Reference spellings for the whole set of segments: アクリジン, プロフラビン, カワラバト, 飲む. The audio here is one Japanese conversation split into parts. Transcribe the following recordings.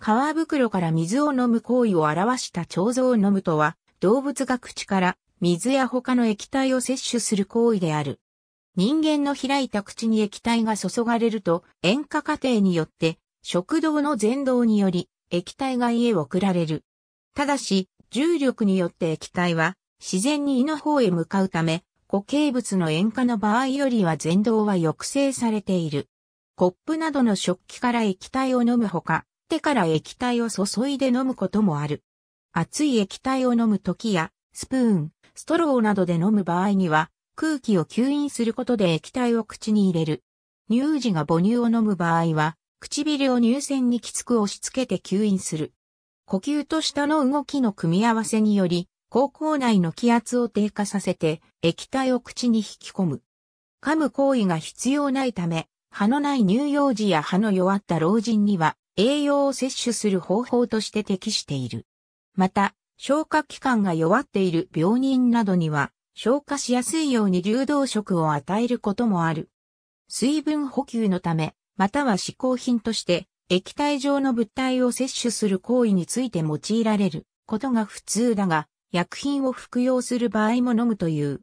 皮袋から水を飲む行為を表した彫像を飲むとは、動物が口から水や他の液体を摂取する行為である。人間の開いた口に液体が注がれると、塩化過程によって、食道のぜん動により、液体が胃へ送られる。ただし、重力によって液体は、自然に胃の方へ向かうため、固形物の塩化の場合よりはぜん動は抑制されている。コップなどの食器から液体を飲むほか、手から液体を注いで飲むこともある。熱い液体を飲むときや、スプーン、ストローなどで飲む場合には、空気を吸引することで液体を口に入れる。乳児が母乳を飲む場合は、唇を乳腺にきつく押し付けて吸引する。呼吸と舌の動きの組み合わせにより、口腔内の気圧を低下させて、液体を口に引き込む。噛む行為が必要ないため、歯のない乳幼児や歯の弱った老人には、栄養を摂取する方法として適している。また、消化器官が弱っている病人などには、消化しやすいように流動食を与えることもある。水分補給のため、または嗜好品として、液体状の物体を摂取する行為について用いられることが普通だが、薬品を服用する場合も飲むという。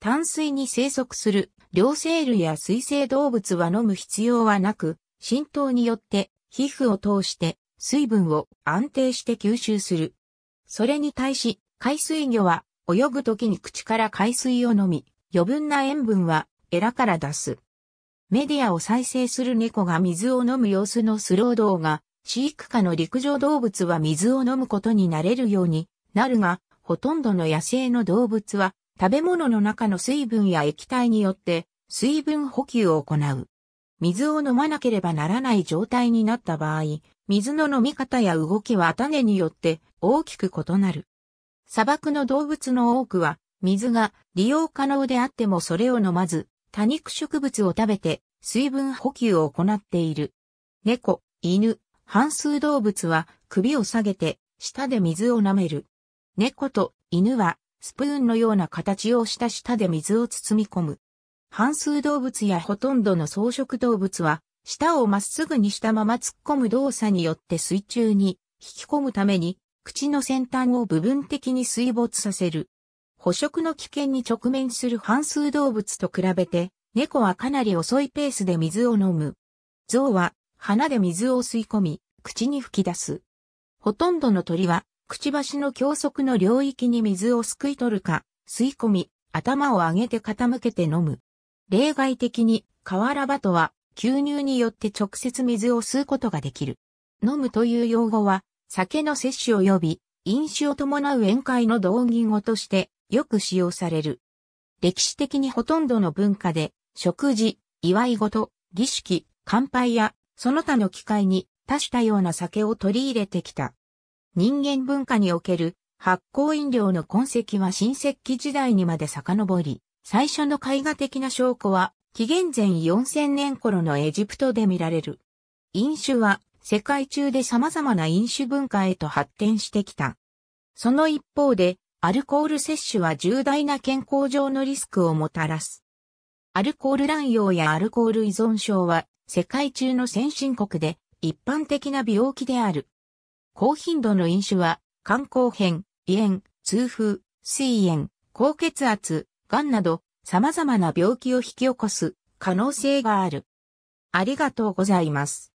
淡水に生息する両生類や水生動物は飲む必要はなく、浸透によって、皮膚を通して水分を安定して吸収する。それに対し、海水魚は泳ぐときに口から海水を飲み、余分な塩分はエラから出す。メディアを再生する猫が水を飲む様子のスロー動画、飼育下の陸上動物は水を飲むことに慣れるようになるが、ほとんどの野生の動物は食べ物の中の水分や液体によって水分補給を行う。水を飲まなければならない状態になった場合、水の飲み方や動きは種によって大きく異なる。砂漠の動物の多くは、水が利用可能であってもそれを飲まず、多肉植物を食べて水分補給を行っている。猫、犬、反数動物は首を下げて舌で水を舐める。猫と犬はスプーンのような形をした舌で水を包み込む。反数動物やほとんどの草食動物は、舌をまっすぐにしたまま突っ込む動作によって水中に引き込むために、口の先端を部分的に水没させる。捕食の危険に直面する反数動物と比べて、猫はかなり遅いペースで水を飲む。象は鼻で水を吸い込み、口に吹き出す。ほとんどの鳥は、くちばしの胸側の領域に水をすくい取るか、吸い込み、頭を上げて傾けて飲む。例外的に、瓦鳩は、吸入によって直接水を吸うことができる。飲むという用語は、酒の摂取及び、飲酒を伴う宴会の同義語として、よく使用される。歴史的にほとんどの文化で、食事、祝い事、儀式、乾杯や、その他の機会に、多種多様な酒を取り入れてきた。人間文化における、発酵飲料の痕跡は新石器時代にまで遡り、最初の絵画的な証拠は、紀元前4000年頃のエジプトで見られる。飲酒は、世界中で様々な飲酒文化へと発展してきた。その一方で、アルコール摂取は重大な健康上のリスクをもたらす。アルコール乱用やアルコール依存症は、世界中の先進国で一般的な病気である。高頻度の飲酒は、肝硬変、胃炎、痛風、膵炎、高血圧、癌など様々な病気を引き起こす可能性がある。ありがとうございます。